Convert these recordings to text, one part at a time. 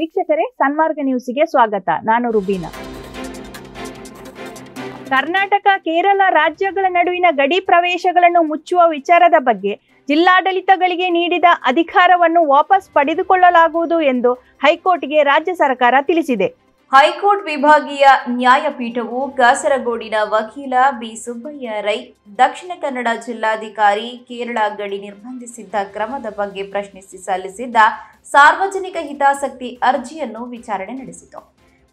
ವೀಕ್ಷಕರೇ, ಸನ್ಮಾರ್ಗ ನ್ಯೂಸ್ಗೆ ಸ್ವಾಗತ. ನಾನು ರುಬೀನಾ. ಕರ್ನಾಟಕ ಕೇರಳ ರಾಜ್ಯಗಳ ನಡುವಿನ ಗಡಿ ಪ್ರವೇಶಗಳನ್ನು ಮುಚ್ಚುವ ವಿಚಾರದ ಬಗ್ಗೆ ಜಿಲ್ಲಾಡಳಿತಗಳಿಗೆ ನೀಡಿದ ಅಧಿಕಾರವನ್ನು ವಾಪಸ್ ಪಡೆದುಕೊಳ್ಳಲಾಗುವುದು ಎಂದು ಹೈಕೋರ್ಟ್ಗೆ ರಾಜ್ಯ ಸರ್ಕಾರ ತಿಳಿಸಿದೆ. ಹೈಕೋರ್ಟ್ ವಿಭಾಗೀಯ ನ್ಯಾಯಪೀಠವು ಕಾಸರಗೋಡಿನ ವಕೀಲ ಬಿ. ಸುಬ್ಬಯ್ಯ ರೈ, ದಕ್ಷಿಣ ಕನ್ನಡ ಜಿಲ್ಲಾಧಿಕಾರಿ, ಕೇರಳ ಗಡಿ ನಿರ್ಬಂಧಿಸಿದ್ದ ಕ್ರಮದ ಬಗ್ಗೆ ಪ್ರಶ್ನಿಸಿ ಸಲ್ಲಿಸಿದ್ದ ಸಾರ್ವಜನಿಕ ಹಿತಾಸಕ್ತಿ ಅರ್ಜಿಯನ್ನು ವಿಚಾರಣೆ ನಡೆಸಿತು.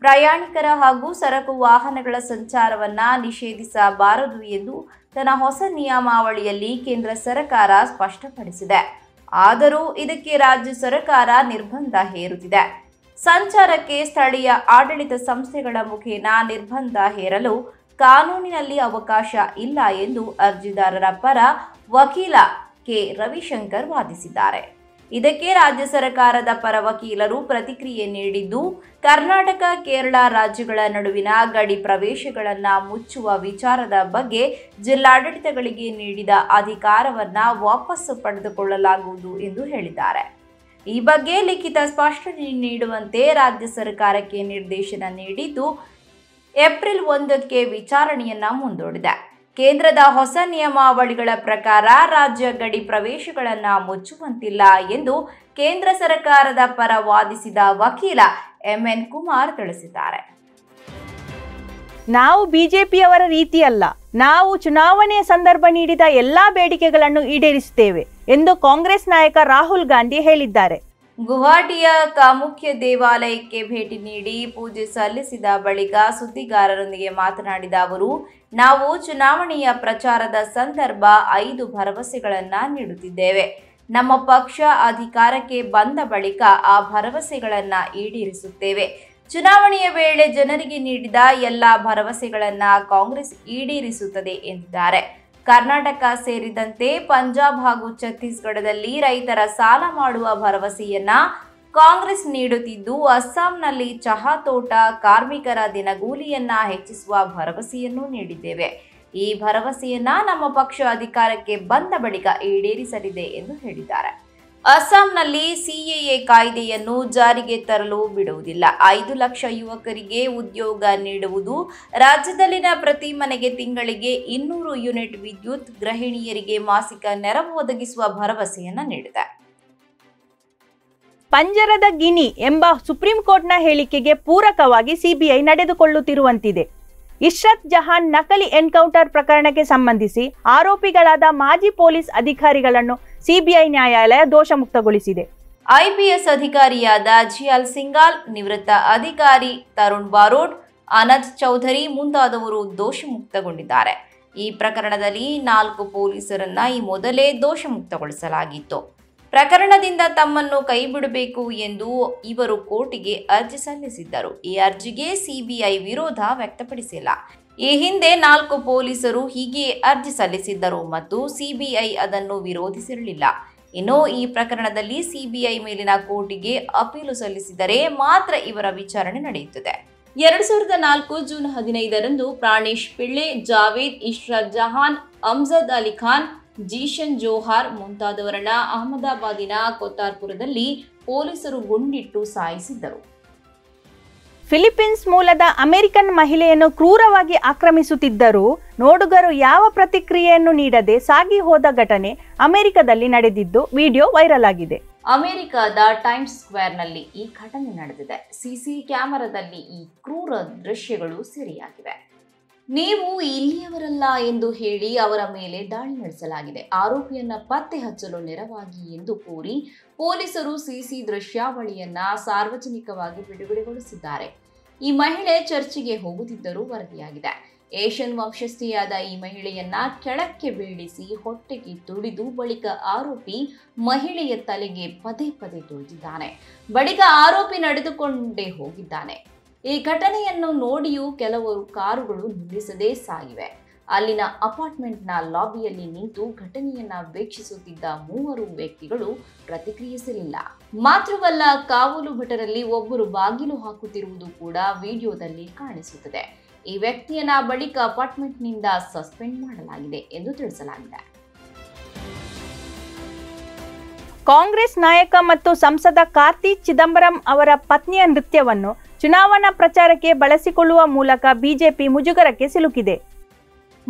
ಪ್ರಯಾಣಿಕರ ಹಾಗೂ ಸರಕು ವಾಹನಗಳ ಸಂಚಾರವನ್ನು ನಿಷೇಧಿಸಬಾರದು ಎಂದು ತನ್ನ ಹೊಸ ನಿಯಮಾವಳಿಯಲ್ಲಿ ಕೇಂದ್ರ ಸರ್ಕಾರ ಸ್ಪಷ್ಟಪಡಿಸಿದೆ. ಆದರೂ ಇದಕ್ಕೆ ರಾಜ್ಯ ಸರ್ಕಾರ ನಿರ್ಬಂಧ ಹೇರುತ್ತಿದೆ. ಸಂಚಾರಕ್ಕೆ ಸ್ಥಳೀಯ ಆಡಳಿತ ಸಂಸ್ಥೆಗಳ ಮುಖೇನ ನಿರ್ಬಂಧ ಹೇರಲು ಕಾನೂನಿನಲ್ಲಿ ಅವಕಾಶ ಇಲ್ಲ ಎಂದು ಅರ್ಜಿದಾರರ ಪರ ವಕೀಲ ಕೆ. ರವಿಶಂಕರ್ ವಾದಿಸಿದ್ದಾರೆ. ಇದಕ್ಕೆ ರಾಜ್ಯ ಸರ್ಕಾರದ ಪರ ವಕೀಲರು ಪ್ರತಿಕ್ರಿಯೆ ನೀಡಿದ್ದು, ಕರ್ನಾಟಕ ಕೇರಳ ರಾಜ್ಯಗಳ ನಡುವಿನ ಗಡಿ ಪ್ರವೇಶಗಳನ್ನು ಮುಚ್ಚುವ ವಿಚಾರದ ಬಗ್ಗೆ ಜಿಲ್ಲಾಡಳಿತಗಳಿಗೆ ನೀಡಿದ ಅಧಿಕಾರವನ್ನು ವಾಪಸ್ಸು ಪಡೆದುಕೊಳ್ಳಲಾಗುವುದು ಎಂದು ಹೇಳಿದ್ದಾರೆ. ಈ ಬಗ್ಗೆ ಲಿಖಿತ ಸ್ಪಷ್ಟನೆ ನೀಡುವಂತೆ ರಾಜ್ಯ ಸರ್ಕಾರಕ್ಕೆ ನಿರ್ದೇಶನ ನೀಡಿದ್ದು, ಏಪ್ರಿಲ್ 1ಕ್ಕೆ ವಿಚಾರಣೆಯನ್ನು ಮುಂದೂಡಿದೆ. ಕೇಂದ್ರದ ಹೊಸ ನಿಯಮಾವಳಿಗಳ ಪ್ರಕಾರ ರಾಜ್ಯ ಗಡಿ ಪ್ರವೇಶಗಳನ್ನು ಮುಚ್ಚುವಂತಿಲ್ಲ ಎಂದು ಕೇಂದ್ರ ಸರ್ಕಾರದ ಪರ ವಾದಿಸಿದ ವಕೀಲ ಎಂಎನ್ ಕುಮಾರ್ ತಿಳಿಸಿದ್ದಾರೆ. ನಾವು ಬಿಜೆಪಿಯವರ ರೀತಿಯಲ್ಲ, ನಾವು ಚುನಾವಣೆಯ ಸಂದರ್ಭ ನೀಡಿದ ಎಲ್ಲಾ ಬೇಡಿಕೆಗಳನ್ನು ಈಡೇರಿಸುತ್ತೇವೆ ಎಂದು ಕಾಂಗ್ರೆಸ್ ನಾಯಕ ರಾಹುಲ್ ಗಾಂಧಿ ಹೇಳಿದ್ದಾರೆ. ಗುವಾಹಟಿಯ ಕಾಮುಖ್ಯ ದೇವಾಲಯಕ್ಕೆ ಭೇಟಿ ನೀಡಿ ಪೂಜೆ ಸಲ್ಲಿಸಿದ ಬಳಿಕ ಸುದ್ದಿಗಾರರೊಂದಿಗೆ ಮಾತನಾಡಿದ ಅವರು, ನಾವು ಚುನಾವಣೆಯ ಪ್ರಚಾರದ ಸಂದರ್ಭ 5 ಭರವಸೆಗಳನ್ನು ನೀಡುತ್ತಿದ್ದೇವೆ. ನಮ್ಮ ಪಕ್ಷ ಅಧಿಕಾರಕ್ಕೆ ಬಂದ ಬಳಿಕ ಆ ಭರವಸೆಗಳನ್ನು ಈಡೇರಿಸುತ್ತೇವೆ. ಚುನಾವಣೆಯ ವೇಳೆ ಜನರಿಗೆ ನೀಡಿದ ಎಲ್ಲ ಭರವಸೆಗಳನ್ನು ಕಾಂಗ್ರೆಸ್ ಈಡೇರಿಸುತ್ತದೆ ಎಂದಿದ್ದಾರೆ. ಕರ್ನಾಟಕ ಸೇರಿದಂತೆ ಪಂಜಾಬ್ ಹಾಗೂ ಛತ್ತೀಸ್ಗಢದಲ್ಲಿ ರೈತರ ಸಾಲ ಮಾಡುವ ಭರವಸೆಯನ್ನ ಕಾಂಗ್ರೆಸ್ ನೀಡುತ್ತಿದ್ದು, ಅಸ್ಸಾಂನಲ್ಲಿ ಚಹಾ ತೋಟ ಕಾರ್ಮಿಕರ ದಿನಗೂಲಿಯನ್ನ ಹೆಚ್ಚಿಸುವ ಭರವಸೆಯನ್ನು ನೀಡಿದ್ದೇವೆ. ಈ ಭರವಸೆಯನ್ನ ನಮ್ಮ ಪಕ್ಷ ಅಧಿಕಾರಕ್ಕೆ ಬಂದ ಬಳಿಕ ಈಡೇರಿಸಲಿದೆ ಎಂದು ಹೇಳಿದ್ದಾರೆ. ಅಸ್ಸಾಂನಲ್ಲಿ ಸಿಎಎ ಕಾಯ್ದೆಯನ್ನು ಜಾರಿಗೆ ತರಲು ಬಿಡುವುದಿಲ್ಲ. 5 ಲಕ್ಷ ಯುವಕರಿಗೆ ಉದ್ಯೋಗ ನೀಡುವುದು, ರಾಜ್ಯದಲ್ಲಿನ ಪ್ರತಿ ಮನೆಗೆ ತಿಂಗಳಿಗೆ 200 ಯೂನಿಟ್ ವಿದ್ಯುತ್, ಗೃಹಿಣಿಯರಿಗೆ ಮಾಸಿಕ ನೆರವು ಒದಗಿಸುವ ಭರವಸೆಯನ್ನು ನೀಡಿದೆ. ಪಂಜರದ ಗಿನಿ ಎಂಬ ಸುಪ್ರೀಂ ಕೋರ್ಟ್ನ ಹೇಳಿಕೆಗೆ ಪೂರಕವಾಗಿ ಸಿಬಿಐ ನಡೆದುಕೊಳ್ಳುತ್ತಿರುವಂತಿದೆ. ಇಶ್ರತ್ ಜಹಾನ್ ನಕಲಿ ಎನ್ಕೌಂಟರ್ ಪ್ರಕರಣಕ್ಕೆ ಸಂಬಂಧಿಸಿ ಆರೋಪಿಗಳಾದ ಮಾಜಿ ಪೊಲೀಸ್ ಅಧಿಕಾರಿಗಳನ್ನು ಸಿಬಿಐ ನ್ಯಾಯಾಲಯ ದೋಷ ಮುಕ್ತಗೊಳಿಸಿದೆ. ಐಪಿಎಸ್ ಅಧಿಕಾರಿಯಾದ ಜಿಯಾಲ್ ಸಿಂಗಾಲ್, ನಿವೃತ್ತ ಅಧಿಕಾರಿ ತರುಣ್ ಬಾರೋಟ್, ಅನಜ್ ಚೌಧರಿ ಮುಂತಾದವರು ದೋಷ ಮುಕ್ತಗೊಂಡಿದ್ದಾರೆ. ಈ ಪ್ರಕರಣದಲ್ಲಿ 4 ಪೊಲೀಸರನ್ನ ಈ ಮೊದಲೇ ದೋಷ ಮುಕ್ತಗೊಳಿಸಲಾಗಿತ್ತು. ಪ್ರಕರಣದಿಂದ ತಮ್ಮನ್ನು ಕೈಬಿಡಬೇಕು ಎಂದು ಇವರು ಕೋರ್ಟಿಗೆ ಅರ್ಜಿ ಸಲ್ಲಿಸಿದ್ದರು. ಈ ಅರ್ಜಿಗೆ ಸಿಬಿಐ ವಿರೋಧ ವ್ಯಕ್ತಪಡಿಸಿಲ್ಲ. ಈ ಹಿಂದೆ 4 ಪೊಲೀಸರು ಹೀಗೆ ಅರ್ಜಿ ಸಲ್ಲಿಸಿದ್ದರು ಮತ್ತು ಸಿಬಿಐ ಅದನ್ನು ವಿರೋಧಿಸಿರಲಿಲ್ಲ. ಇನ್ನು ಈ ಪ್ರಕರಣದಲ್ಲಿ ಸಿಬಿಐ ಮೇಲಿನ ಕೋರ್ಟಿಗೆ ಅಪೀಲು ಸಲ್ಲಿಸಿದರೆ ಮಾತ್ರ ಇವರ ವಿಚಾರಣೆ ನಡೆಯುತ್ತದೆ. 2004 ಜೂನ್ 15ರಂದು ಪ್ರಾಣೇಶ್ ಪಿಳ್ಳೆ, ಜಾವೇದ್, ಇಶ್ರತ್ ಜಹಾನ್, ಅಮ್ಜದ್ ಅಲಿ ಖಾನ್, ಜಿಶನ್ ಜೋಹಾರ್ ಮುಂತಾದವರನ್ನ ಅಹಮದಾಬಾದಿನ ಕೊತ್ತಾರ್ಪುರದಲ್ಲಿ ಪೊಲೀಸರು ಗುಂಡಿಟ್ಟು ಸಾಯಿಸಿದ್ದರು. ಫಿಲಿಪ್ಪೀನ್ಸ್ ಮೂಲದ ಅಮೆರಿಕನ್ ಮಹಿಳೆಯನ್ನು ಕ್ರೂರವಾಗಿ ಆಕ್ರಮಿಸುತ್ತಿದ್ದರೂ ನೋಡುಗರು ಯಾವ ಪ್ರತಿಕ್ರಿಯೆಯನ್ನು ನೀಡದೆ ಸಾಗಿ ಹೋದ ಘಟನೆ ಅಮೆರಿಕದಲ್ಲಿ ನಡೆದಿದ್ದು ವಿಡಿಯೋ ವೈರಲ್ ಆಗಿದೆ. ಅಮೆರಿಕದ ಟೈಮ್ಸ್ ಸ್ಕ್ವೇರ್ನಲ್ಲಿ ಈ ಘಟನೆ ನಡೆದಿದೆ. ಸಿಸಿ ಕ್ಯಾಮೆರಾದಲ್ಲಿ ಈ ಕ್ರೂರ ದೃಶ್ಯಗಳು ಸೆರೆಯಾಗಿವೆ. ನೀವು ಇಲ್ಲಿಯವರಲ್ಲ ಎಂದು ಹೇಳಿ ಅವರ ಮೇಲೆ ದಾಳಿ ನಡೆಸಲಾಗಿದೆ. ಆರೋಪಿಯನ್ನ ಪತ್ತೆ ಹಚ್ಚಲು ನೆರವಾಗಿ ಎಂದು ಕೋರಿ ಪೊಲೀಸರು ಸಿಸಿ ದೃಶ್ಯಾವಳಿಯನ್ನ ಸಾರ್ವಜನಿಕವಾಗಿ ಬಿಡುಗಡೆಗೊಳಿಸಿದ್ದಾರೆ. ಈ ಮಹಿಳೆ ಚರ್ಚಿಗೆ ಹೋಗುತ್ತಿದ್ದರೂ ವರದಿಯಾಗಿದೆ. ಏಷ್ಯನ್ ವಂಶಸ್ಥೆಯಾದ ಈ ಮಹಿಳೆಯನ್ನ ಕೆಳಕ್ಕೆ ಬೀಳಿಸಿ ಹೊಟ್ಟೆಗೆ ತುಳಿದು ಬಳಿಕ ಆರೋಪಿ ಮಹಿಳೆಯ ತಲೆಗೆ ಪದೇ ಪದೇ ತುಳಿದಿದ್ದಾನೆ. ಬಳಿಕ ಆರೋಪಿ ನಡೆದುಕೊಂಡೇ ಹೋಗಿದ್ದಾನೆ. ಈ ಘಟನೆಯನ್ನು ನೋಡಿಯೂ ಕೆಲವರು ಕಾರುಗಳು ನಿಲ್ಲಿಸದೇ ಸಾಗಿವೆ. ಅಲ್ಲಿನ ಅಪಾರ್ಟ್ಮೆಂಟ್ನ ಲಾಬಿಯಲ್ಲಿ ನಿಂತು ಘಟನೆಯನ್ನ ವೀಕ್ಷಿಸುತ್ತಿದ್ದ 3 ವ್ಯಕ್ತಿಗಳು ಪ್ರತಿಕ್ರಿಯಿಸಲಿಲ್ಲ. ಮಾತ್ರವಲ್ಲ, ಕಾವಲು ಭಟರಲ್ಲಿ ಒಬ್ಬರು ಬಾಗಿಲು ಹಾಕುತ್ತಿರುವುದು ಕೂಡ ವಿಡಿಯೋದಲ್ಲಿ ಕಾಣಿಸುತ್ತದೆ. ಈ ವ್ಯಕ್ತಿಯನ್ನ ಬಳಿಕ ಅಪಾರ್ಟ್ಮೆಂಟ್ನಿಂದ ಸಸ್ಪೆಂಡ್ ಮಾಡಲಾಗಿದೆ ಎಂದು ತಿಳಿಸಲಾಗಿದೆ. ಕಾಂಗ್ರೆಸ್ ನಾಯಕ ಮತ್ತು ಸಂಸದ ಕಾರ್ತಿ ಚಿದಂಬರಂ ಅವರ ಪತ್ನಿಯ ನೃತ್ಯವನ್ನು ಚುನಾವಣಾ ಪ್ರಚಾರಕ್ಕೆ ಬಳಸಿಕೊಳ್ಳುವ ಮೂಲಕ ಬಿಜೆಪಿ ಮುಜುಗರಕ್ಕೆ ಸಿಲುಕಿದೆ.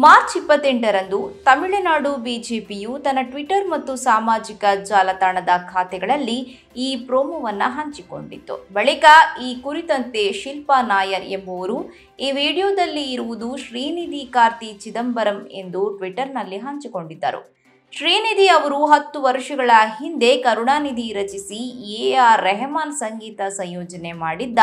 ಮಾರ್ಚ್ 28ರಂದು ತಮಿಳುನಾಡು ಬಿಜೆಪಿಯು ತನ್ನ ಟ್ವಿಟರ್ ಮತ್ತು ಸಾಮಾಜಿಕ ಜಾಲತಾಣದ ಖಾತೆಗಳಲ್ಲಿ ಈ ಪ್ರೋಮೋವನ್ನು ಹಂಚಿಕೊಂಡಿತ್ತು. ಬಳಿಕ ಈ ಕುರಿತಂತೆ ಶಿಲ್ಪಾ ನಾಯರ್ ಎಂಬುವರು ಈ ವಿಡಿಯೋದಲ್ಲಿ ಇರುವುದು ಶ್ರೀನಿಧಿ ಕಾರ್ತಿ ಚಿದಂಬರಂ ಎಂದು ಟ್ವಿಟರ್ನಲ್ಲಿ ಹಂಚಿಕೊಂಡಿದ್ದರು. ಶ್ರೀನಿಧಿ ಅವರು 10 ವರ್ಷಗಳ ಹಿಂದೆ ಕರುಣಾನಿಧಿ ರಚಿಸಿ AR ರೆಹಮಾನ್ ಸಂಗೀತ ಸಂಯೋಜನೆ ಮಾಡಿದ್ದ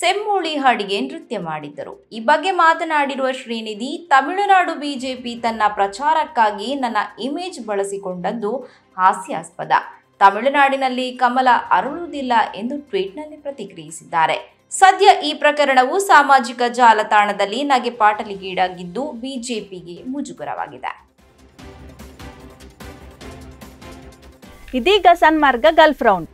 ಸೆಮ್ಮೊಳಿ ಹಾಡಿಗೆ ನೃತ್ಯ ಮಾಡಿದ್ದರು. ಈ ಬಗ್ಗೆ ಮಾತನಾಡಿರುವ ಶ್ರೀನಿಧಿ, ತಮಿಳುನಾಡು ಬಿಜೆಪಿ ತನ್ನ ಪ್ರಚಾರಕ್ಕಾಗಿ ನನ್ನ ಇಮೇಜ್ ಬಳಸಿಕೊಂಡದ್ದು ಹಾಸ್ಯಾಸ್ಪದ. ತಮಿಳುನಾಡಿನಲ್ಲಿ ಕಮಲ ಅರಳುವುದಿಲ್ಲ ಎಂದು ಟ್ವೀಟ್ನಲ್ಲಿ ಪ್ರತಿಕ್ರಿಯಿಸಿದ್ದಾರೆ. ಸದ್ಯ ಈ ಪ್ರಕರಣವು ಸಾಮಾಜಿಕ ಜಾಲತಾಣದಲ್ಲಿ ನಗೆಪಾಟಲಿಗೀಡಾಗಿದ್ದು ಬಿಜೆಪಿಗೆ ಮುಜುಗರವಾಗಿದೆ. ಇದೀಗ ಸನ್ಮಾರ್ಗ ಗಲ್ಫ್ ರೌಂಡ್.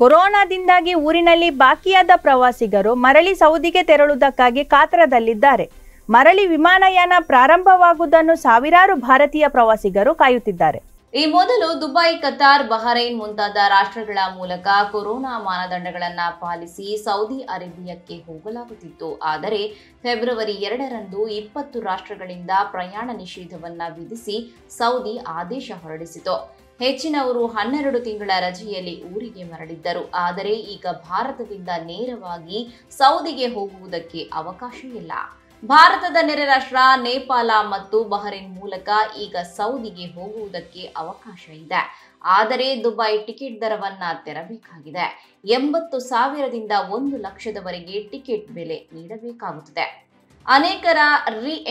ಕೊರೋನಾದಿಂದಾಗಿ ಊರಿನಲ್ಲಿ ಬಾಕಿಯಾದ ಪ್ರವಾಸಿಗರು ಮರಳಿ ಸೌದಿಗೆ ತೆರಳುವುದಕ್ಕಾಗಿ ಕಾತರದಲ್ಲಿದ್ದಾರೆ. ಮರಳಿ ವಿಮಾನಯಾನ ಪ್ರಾರಂಭವಾಗುವುದನ್ನು ಸಾವಿರಾರು ಭಾರತೀಯ ಪ್ರವಾಸಿಗರು ಕಾಯುತ್ತಿದ್ದಾರೆ. ಈ ಮೊದಲು ದುಬೈ, ಕತಾರ್, ಬಹರೈನ್ ಮುಂತಾದ ರಾಷ್ಟ್ರಗಳ ಮೂಲಕ ಕೊರೋನಾ ಮಾನದಂಡಗಳನ್ನು ಪಾಲಿಸಿ ಸೌದಿ ಅರೇಬಿಯಾಕ್ಕೆ ಹೋಗಲಾಗುತ್ತಿತ್ತು. ಆದರೆ ಫೆಬ್ರವರಿ 2ರಂದು 20 ರಾಷ್ಟ್ರಗಳಿಂದ ಪ್ರಯಾಣ ನಿಷೇಧವನ್ನು ವಿಧಿಸಿ ಸೌದಿ ಆದೇಶ ಹೊರಡಿಸಿತು. ಹೆಚ್ಚಿನವರು 12 ತಿಂಗಳ ರಜೆಯಲ್ಲಿ ಊರಿಗೆ ಮರಳಿದ್ದರು. ಆದರೆ ಈಗ ಭಾರತದಿಂದ ನೇರವಾಗಿ ಸೌದಿಗೆ ಹೋಗುವುದಕ್ಕೆ ಅವಕಾಶ ಇಲ್ಲ. ಭಾರತದ ನೆರೆ ರಾಷ್ಟ್ರ ನೇಪಾಳ ಮತ್ತು ಬಹರೇನ್ ಮೂಲಕ ಈಗ ಸೌದಿಗೆ ಹೋಗುವುದಕ್ಕೆ ಅವಕಾಶ ಇದೆ. ಆದರೆ ದುಬೈ ಟಿಕೆಟ್ ದರವನ್ನ ತೆರಬೇಕಾಗಿದೆ. 80,000ದಿಂದ 1,00,000 ಟಿಕೆಟ್ ಬೆಲೆ ನೀಡಬೇಕಾಗುತ್ತದೆ. ಅನೇಕರ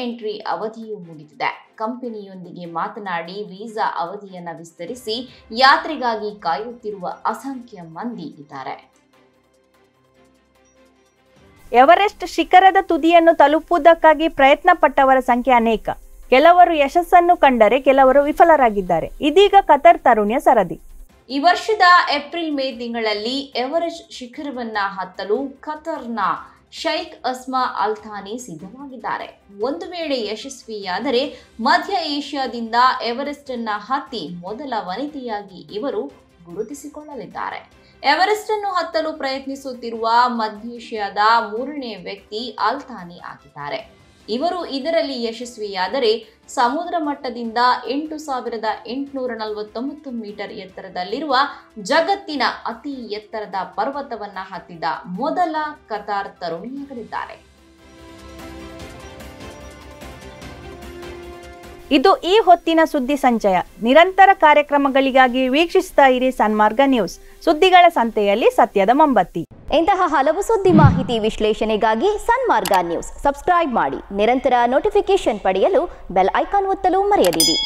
ಎಂಟ್ರಿ ಅವಧಿಯು ಮುಗಿದಿದೆ. ಕಂಪನಿಯೊಂದಿಗೆ ಮಾತನಾಡಿ ವೀಸಾ ಅವಧಿಯನ್ನು ವಿಸ್ತರಿಸಿ ಯಾತ್ರೆಗಾಗಿ ಕಾಯುತ್ತಿರುವ ಅಸಂಖ್ಯ ಮಂದಿ ಇದ್ದಾರೆ. ಎವರೆಸ್ಟ್ ಶಿಖರದ ತುದಿಯನ್ನು ತಲುಪುವುದಕ್ಕಾಗಿ ಪ್ರಯತ್ನ ಪಟ್ಟವರ ಸಂಖ್ಯೆ ಅನೇಕ. ಕೆಲವರು ಯಶಸ್ಸನ್ನು ಕಂಡರೆ ಕೆಲವರು ವಿಫಲರಾಗಿದ್ದಾರೆ. ಇದೀಗ ಕತಾರ್ ತರುಣಿಯ ಸರದಿ. ಈ ವರ್ಷದ ಏಪ್ರಿಲ್-ಮೇ ತಿಂಗಳಲ್ಲಿ ಎವರೆಸ್ಟ್ ಶಿಖರವನ್ನ ಹತ್ತಲು ಕತಾರ್ನ ಶೈಖ್ ಅಸ್ಮಾ ಅಲ್ ಥಾನಿ ಸಿದ್ಧವಾಗಿದ್ದಾರೆ. ಒಂದು ವೇಳೆ ಯಶಸ್ವಿಯಾದರೆ ಮಧ್ಯ ಏಷ್ಯಾದಿಂದ ಎವರೆಸ್ಟ್ ಅನ್ನ ಹತ್ತಿ ಮೊದಲ ವನಿತೆಯಾಗಿ ಇವರು ಗುರುತಿಸಿಕೊಳ್ಳಲಿದ್ದಾರೆ. ಎವರೆಸ್ಟ್ ಅನ್ನು ಹತ್ತಲು ಪ್ರಯತ್ನಿಸುತ್ತಿರುವ ಮಧ್ಯೇಷ್ಯಾದ 3ನೇ ವ್ಯಕ್ತಿ ಅಲ್ ಥಾನಿ ಆಗಿದ್ದಾರೆ. ಇವರು ಇದರಲ್ಲಿ ಯಶಸ್ವಿಯಾದರೆ ಸಮುದ್ರ ಮಟ್ಟದಿಂದ 8,849 ಮೀಟರ್ ಎತ್ತರದಲ್ಲಿರುವ ಜಗತ್ತಿನ ಅತಿ ಎತ್ತರದ ಪರ್ವತವನ್ನ ಹತ್ತಿದ ಮೊದಲ ಕತಾರ್ ತರುಣಿಯಾಗಲಿದ್ದಾರೆ. ಇದು ಈ ಹೊತ್ತಿನ ಸುದ್ದಿ ಸಂಚಯ. ನಿರಂತರ ಕಾರ್ಯಕ್ರಮಗಳಿಗಾಗಿ ವೀಕ್ಷಿಸ್ತಾ ಇರಿ ಸನ್ಮಾರ್ಗ ನ್ಯೂಸ್, ಸುದ್ದಿಗಳ ಸಂತೆಯಲ್ಲಿ ಸತ್ಯದ ಮೊಂಬತ್ತಿ. ಇಂತಹ ಹಲವು ಸುದ್ದಿ ಮಾಹಿತಿ ವಿಶ್ಲೇಷಣೆಗಾಗಿ ಸನ್ಮಾರ್ಗ ನ್ಯೂಸ್ ಸಬ್ಸ್ಕ್ರೈಬ್ ಮಾಡಿ. ನಿರಂತರ ನೋಟಿಫಿಕೇಶನ್ ಪಡೆಯಲು ಬೆಲ್ ಐಕಾನ್ ಒತ್ತಲು ಮರೆಯದಿರಿ.